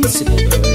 principal brothers.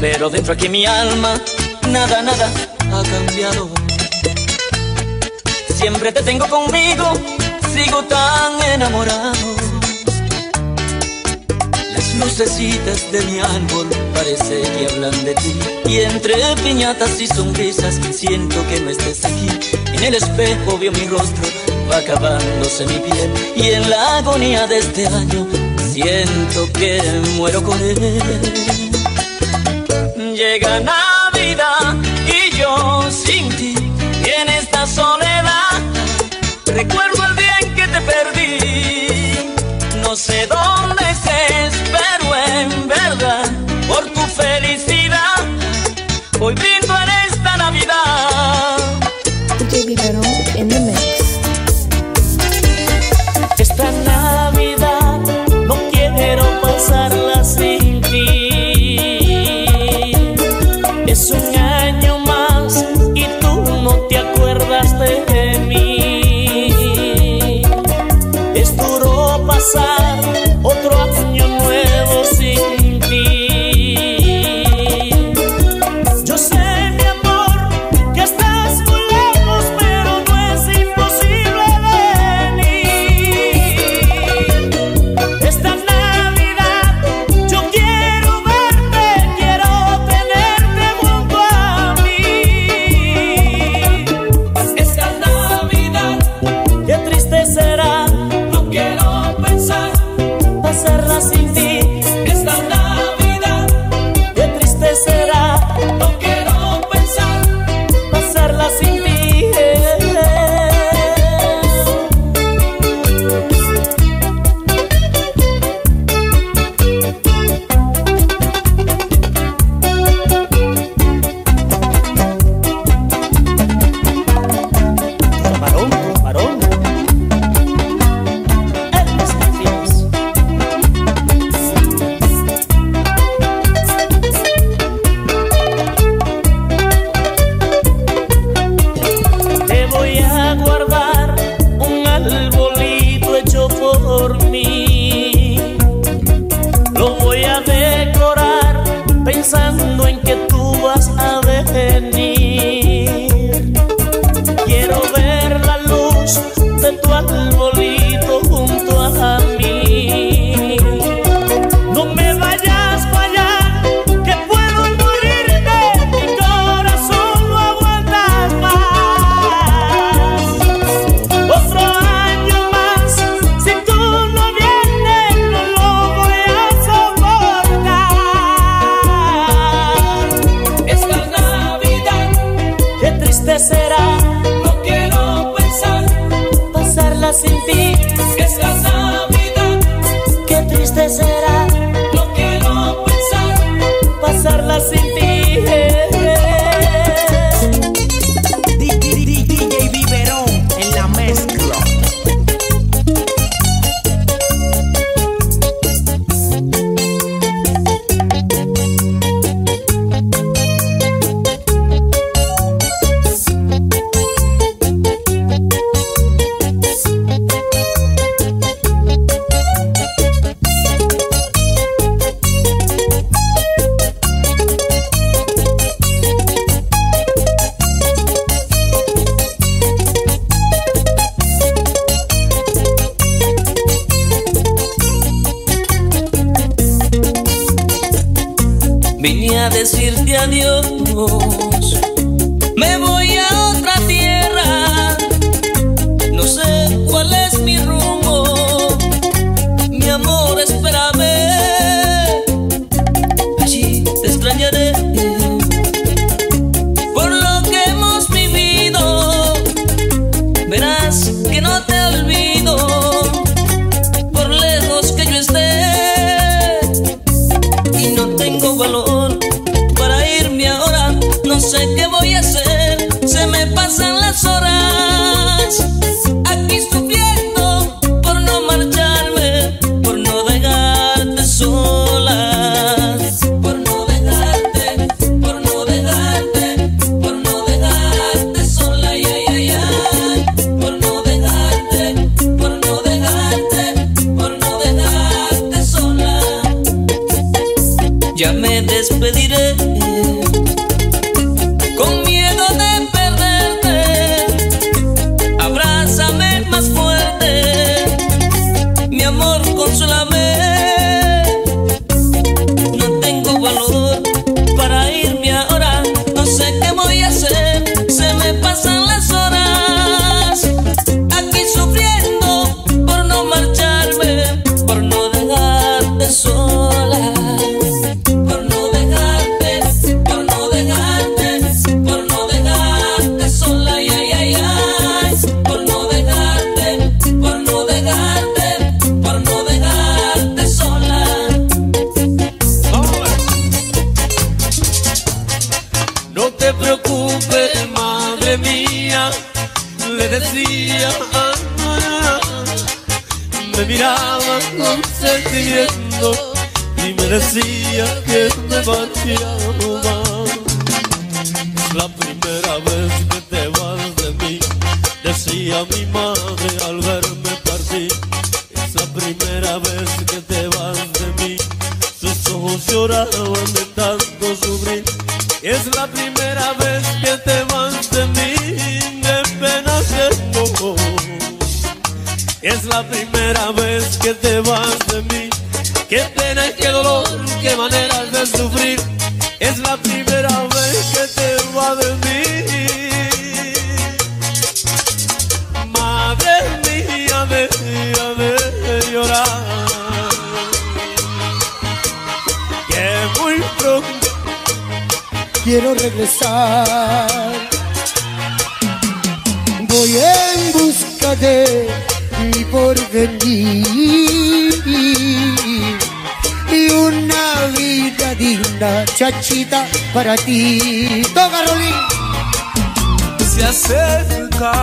Pero dentro aquí en mi alma, nada ha cambiado. siempre te tengo conmigo, sigo tan enamorado. Las lucecitas de mi árbol parece que hablan de ti, y entre piñatas y sonrisas siento que no estés aquí. En el espejo veo mi rostro, va acabándose mi piel, y en la agonía de este año siento que muero con él. Llega Navidad y yo sin ti, y en esta soledad recuerdo el día en que te perdí. No sé dónde estés, pero en verdad por tu felicidad hoy brindo en esta Navidad. DJ Vivero en el mes. Esta Navidad no quiero pasarla sin ti. Es un año más y tú no te acuerdas de mí. Es duro pasar otro año nuevo sin ti. Yo sé, mi amor, que estás muy lejos, pero no es imposible venir. Esta Navidad yo quiero verte, quiero tenerte junto a mí. Esta Navidad, qué triste será, no quiero pensar pasarla sin ti. te preocupes, madre mía, le decía. Me miraba con sentimiento y me decía que me marchaba. Es la primera vez que te vas de mí, decía mi madre al verme partir. Es la primera vez que te vas de mí, sus ojos lloraban de tanto sufrir. Es la primera vez que te vas de mí, de pena de poco. Es la primera vez que te vas de mí, qué pena, qué dolor, qué maneras de sufrir. Es la primera vez que te vas de mí, madre mía, de llorar, que muy pronto quiero regresar. Voy en busca de mi porvenir y una vida digna, chachita, para ti. Toca, Rolín. Se acerca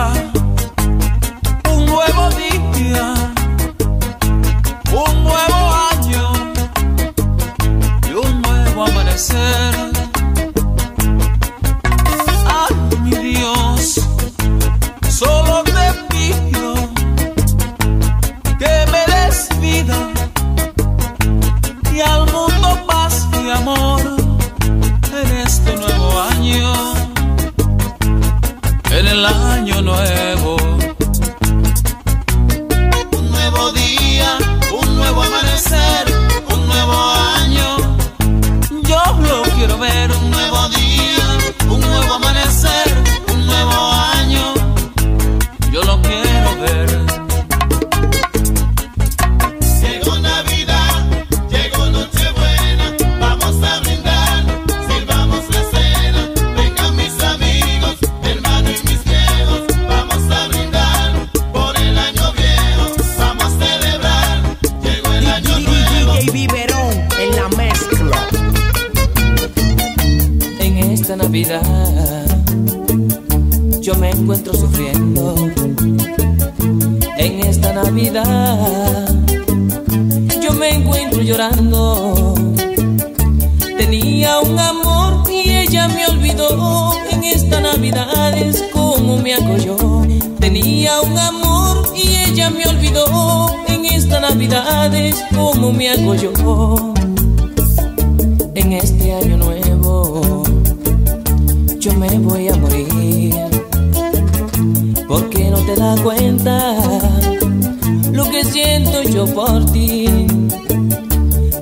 un nuevo día, un nuevo año y un nuevo amanecer. Solo te pido que me des vida y al mundo paz y amor en este nuevo año, en el año nuevo. Un nuevo día, un nuevo amanecer, un nuevo año. Yo lo quiero ver. Un nuevo día, un nuevo amanecer, un nuevo año. Yo lo quiero ver. Llegó Navidad, llegó Nochebuena, vamos a brindar, sirvamos la cena, vengan mis amigos, hermanos y mis viejos, vamos a brindar por el año viejo, vamos a celebrar, llegó el año nuevo. DJ Biberón en la mezcla. En esta Navidad yo me encuentro sufriendo. En esta Navidad yo me encuentro llorando. Tenía un amor y ella me olvidó. En esta Navidad es como me hago yo. Tenía un amor y ella me olvidó. En esta Navidad es como me hago yo. En este año nuevo yo me voy a morir. Porque no te das cuenta lo que siento yo por ti.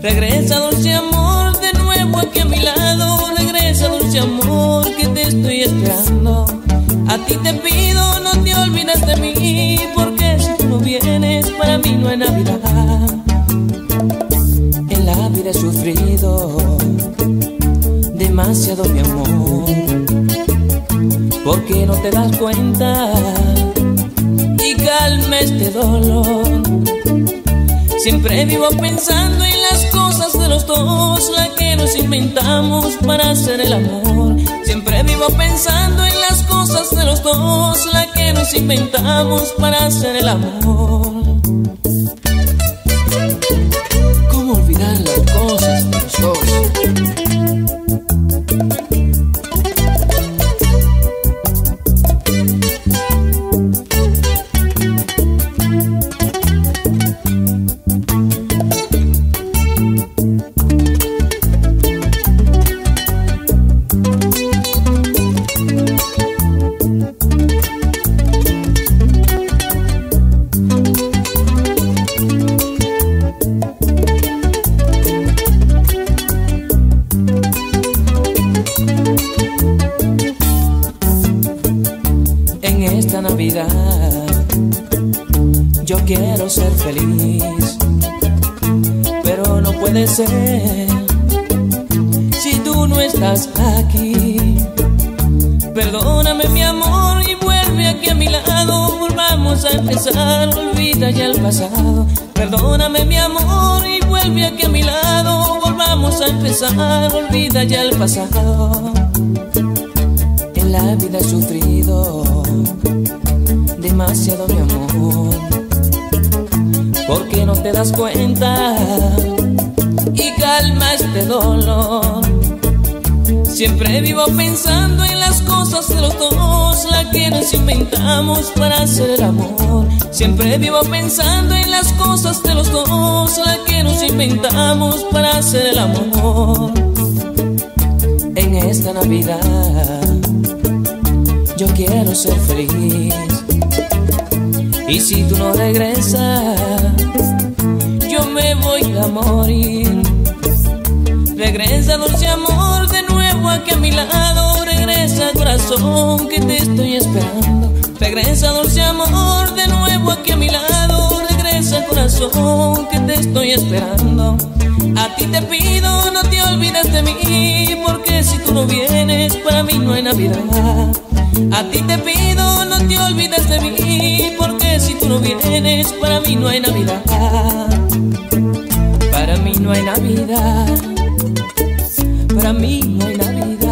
Regresa, dulce amor, de nuevo aquí a mi lado. Regresa, dulce amor, que te estoy esperando. A ti te pido, no te olvides de mí, porque si tú no vienes, para mí no es Navidad. En la vida he sufrido demasiado, mi amor. Porque no te das cuenta y calma este dolor. Siempre vivo pensando en las cosas de los dos, la que nos inventamos para hacer el amor. Siempre vivo pensando en las cosas de los dos, la que nos inventamos para hacer el amor. ¿Cómo olvidar las cosas de los dos? Si tú no estás aquí, perdóname mi amor y vuelve aquí a mi lado. Volvamos a empezar, olvida ya el pasado. Perdóname mi amor y vuelve aquí a mi lado. Volvamos a empezar, olvida ya el pasado. la vida he sufrido demasiado, mi amor. ¿Por qué no te das cuenta y calma este dolor? Siempre vivo pensando en las cosas de los dos, la que nos inventamos para hacer el amor. Siempre vivo pensando en las cosas de los dos, la que nos inventamos para hacer el amor. En esta Navidad yo quiero ser feliz, y si tú no regresas yo me voy a morir. Regresa, dulce amor, de nuevo aquí a mi lado. Regresa, corazón, que te estoy esperando. Regresa, dulce amor, de nuevo aquí a mi lado. Regresa, corazón, que te estoy esperando. A ti te pido, no te olvides de mí, porque si tú no vienes, para mí no hay Navidad. A ti te pido, no te olvides de mí, porque si tú no vienes, para mí no hay Navidad. Para mí no hay Navidad. Para mí no hay Navidad.